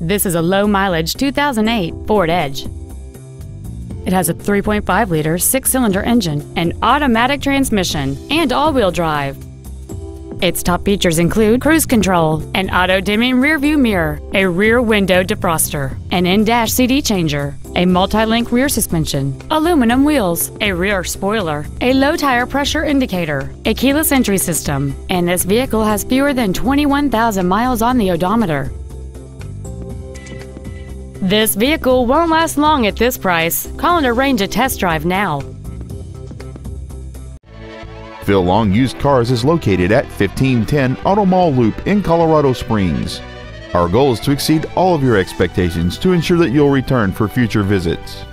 This is a low-mileage 2008 Ford Edge. It has a 3.5-liter six-cylinder engine, an automatic transmission, and all-wheel drive. Its top features include cruise control, an auto-dimming rearview mirror, a rear window defroster, an in-dash CD changer, a multi-link rear suspension, aluminum wheels, a rear spoiler, a low tire pressure indicator, a keyless entry system, and this vehicle has fewer than 21,000 miles on the odometer. This vehicle won't last long at this price. Call and arrange a test drive now. Phil Long Used Cars is located at 1510 Auto Mall Loop in Colorado Springs. Our goal is to exceed all of your expectations to ensure that you'll return for future visits.